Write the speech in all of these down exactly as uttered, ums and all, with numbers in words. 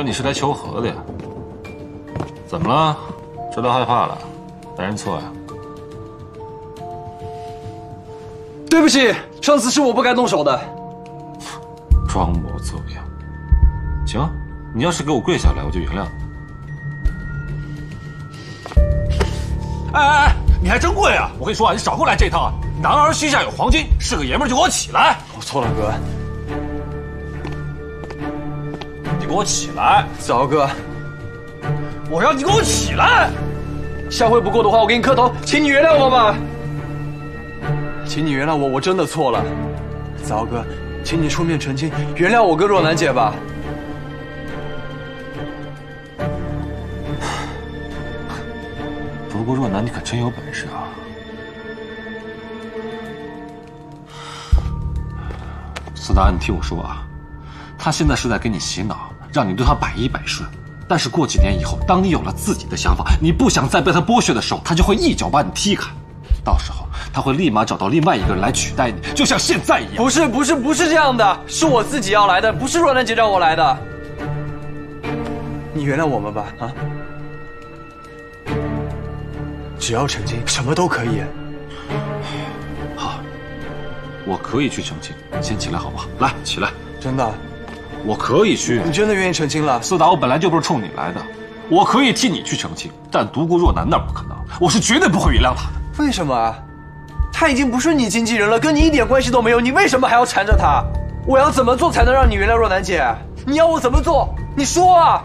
说你是来求和的呀？怎么了？知道害怕了？来认错呀？对不起，上次是我不该动手的。装模作样。行，你要是给我跪下来，我就原谅你。哎哎哎，你还真跪啊！我跟你说啊，你少给我来这套啊！男儿膝下有黄金，是个爷们儿就给我起来。我错了，哥。 给我起来，子豪哥！我让你给我起来！下回不够的话，我给你磕头，请你原谅我吧。请你原谅我，我真的错了，子豪哥，请你出面澄清，原谅我跟若楠姐吧。不过若楠，你可真有本事啊！思达，你听我说啊，他现在是在给你洗脑。 让你对他百依百顺，但是过几年以后，当你有了自己的想法，你不想再被他剥削的时候，他就会一脚把你踢开。到时候他会立马找到另外一个人来取代你，就像现在一样。不是不是不是这样的，是我自己要来的，不是若楠姐让我来的。你原谅我们吧，啊！只要澄清，什么都可以。好，我可以去澄清，先起来好不好？来，起来。真的。 我可以去，你真的愿意澄清了，思达？我本来就不是冲你来的，我可以替你去澄清，但独孤若楠那不可能，我是绝对不会原谅他的。为什么啊？他已经不是你经纪人了，跟你一点关系都没有，你为什么还要缠着他？我要怎么做才能让你原谅若楠姐？你要我怎么做？你说啊！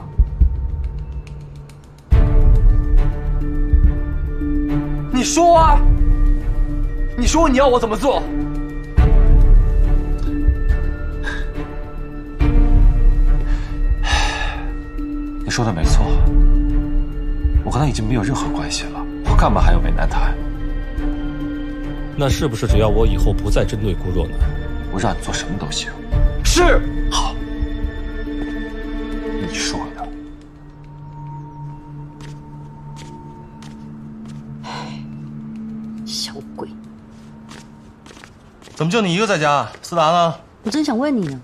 你说啊！你说你要我怎么做？ 你说的没错，我和他已经没有任何关系了，我干嘛还要为难他？那是不是只要我以后不再针对顾若楠，我让你做什么都行？是。好，你说呢？小鬼，怎么就你一个在家？思达呢？我真想问你呢，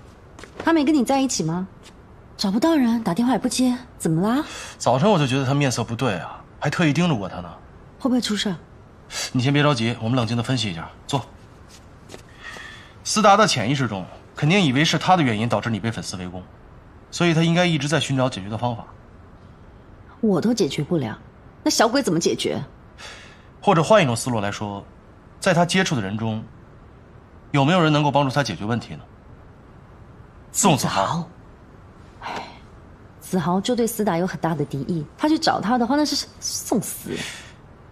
他没跟你在一起吗？ 找不到人，打电话也不接，怎么啦？早晨我就觉得他面色不对啊，还特意盯着过他呢。会不会出事？你先别着急，我们冷静的分析一下。坐。思达的潜意识中肯定以为是他的原因导致你被粉丝围攻，所以他应该一直在寻找解决的方法。我都解决不了，那小鬼怎么解决？或者换一种思路来说，在他接触的人中，有没有人能够帮助他解决问题呢？宋子豪。 哎，子豪就对思达有很大的敌意，他去找他的话，那是送死。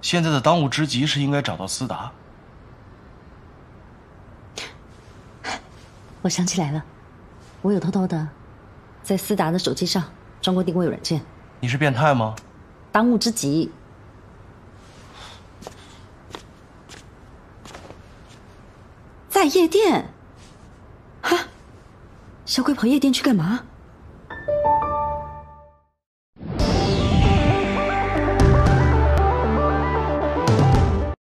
现在的当务之急是应该找到思达。我想起来了，我有偷偷的在思达的手机上装过定位软件。你是变态吗？当务之急。在夜店？哈，小鬼跑夜店去干嘛？